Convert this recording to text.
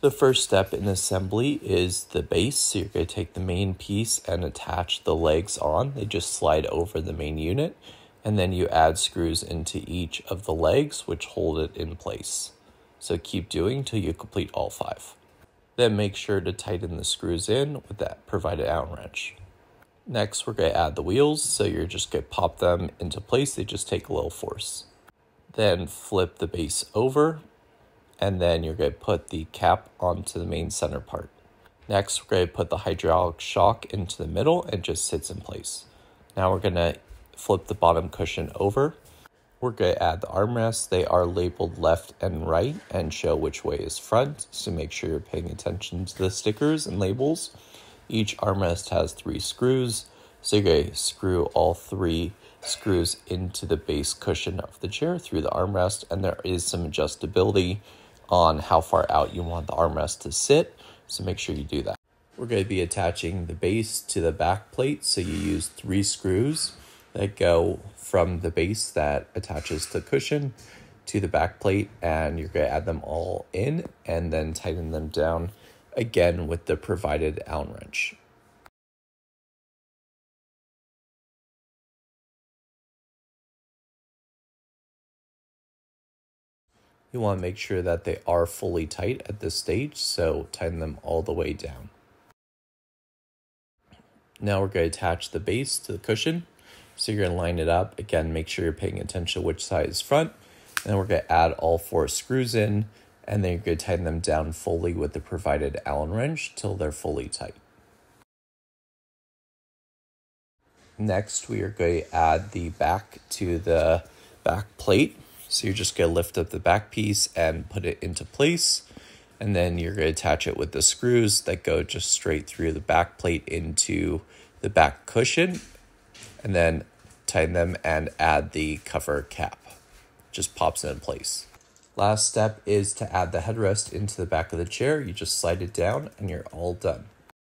The first step in assembly is the base, so you're going to take the main piece and attach the legs on. They just slide over the main unit, and then you add screws into each of the legs, which hold it in place. So keep doing till you complete all 5. Then make sure to tighten the screws in with that provided Allen wrench. Next, we're going to add the wheels, so you're just going to pop them into place. They just take a little force. Then flip the base over, and then you're going to put the cap onto the main center part. Next, we're going to put the hydraulic shock into the middle and just sits in place. Now we're going to flip the bottom cushion over. We're going to add the armrests. They are labeled left and right and show which way is front, so make sure you're paying attention to the stickers and labels. Each armrest has 3 screws, so you're going to screw all 3 screws into the base cushion of the chair through the armrest, and there is some adjustability on how far out you want the armrest to sit, so make sure you do that. We're going to be attaching the base to the back plate, so you use 3 screws that go from the base that attaches the cushion to the back plate, and you're going to add them all in and then tighten them down again with the provided Allen wrench. You want to make sure that they are fully tight at this stage, so tighten them all the way down. Now we're going to attach the base to the cushion. So you're going to line it up. Again, make sure you're paying attention to which side is front. And then we're going to add all 4 screws in, and then you're going to tighten them down fully with the provided Allen wrench till they're fully tight. Next, we are going to add the back to the back plate. So you're just going to lift up the back piece and put it into place. And then you're going to attach it with the screws that go just straight through the back plate into the back cushion. And then tighten them and add the cover cap. Just pops it in place. Last step is to add the headrest into the back of the chair. You just slide it down and you're all done.